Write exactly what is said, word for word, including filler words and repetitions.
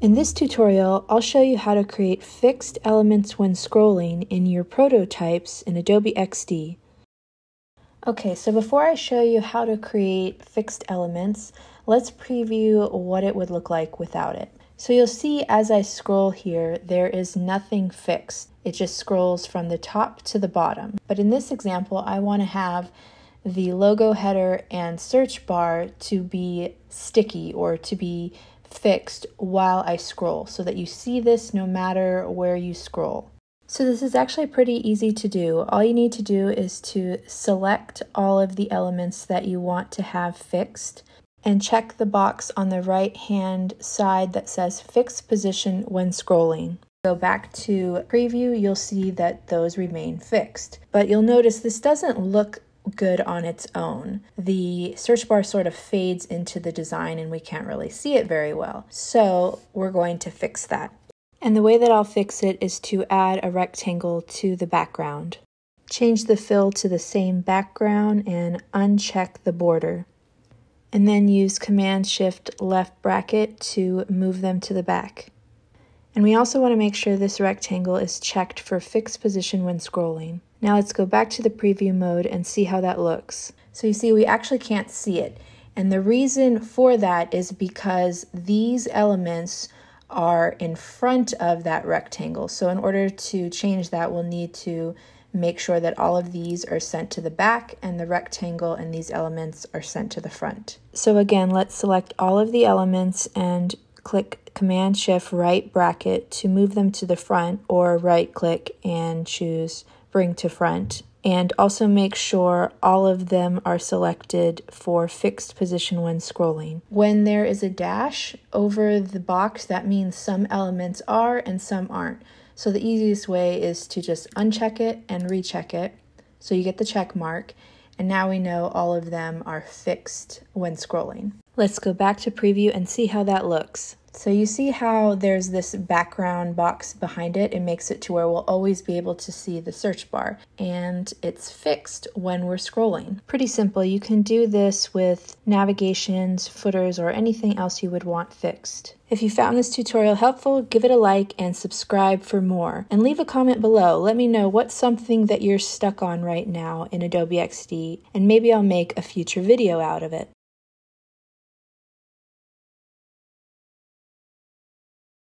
In this tutorial, I'll show you how to create fixed elements when scrolling in your prototypes in Adobe X D. Okay, so before I show you how to create fixed elements, let's preview what it would look like without it. So you'll see as I scroll here, there is nothing fixed. It just scrolls from the top to the bottom. But in this example, I want to have the logo header and search bar to be sticky or to be fixed while I scroll so that you see this no matter where you scroll. So this is actually pretty easy to do. All you need to do is to select all of the elements that you want to have fixed and check the box on the right hand side that says fix position when scrolling. Go back to preview, you'll see that those remain fixed, but you'll notice this doesn't look good on its own. The search bar sort of fades into the design and we can't really see it very well. So we're going to fix that. And the way that I'll fix it is to add a rectangle to the background. Change the fill to the same background and uncheck the border. And then use Command Shift left bracket to move them to the back. And we also want to make sure this rectangle is checked for fixed position when scrolling. Now let's go back to the preview mode and see how that looks. So you see we actually can't see it. And the reason for that is because these elements are in front of that rectangle. So in order to change that, we'll need to make sure that all of these are sent to the back and the rectangle and these elements are sent to the front. So again, let's select all of the elements and click Command Shift right bracket to move them to the front, or right click and choose Bring to Front. And also make sure all of them are selected for fixed position when scrolling. When there is a dash over the box, that means some elements are and some aren't. So the easiest way is to just uncheck it and recheck it so you get the check mark. And now we know all of them are fixed when scrolling. Let's go back to preview and see how that looks. So you see how there's this background box behind it. It makes it to where we'll always be able to see the search bar, and it's fixed when we're scrolling. Pretty simple. You can do this with navigations, footers, or anything else you would want fixed. If you found this tutorial helpful, give it a like and subscribe for more. And leave a comment below. Let me know what's something that you're stuck on right now in Adobe X D, and maybe I'll make a future video out of it.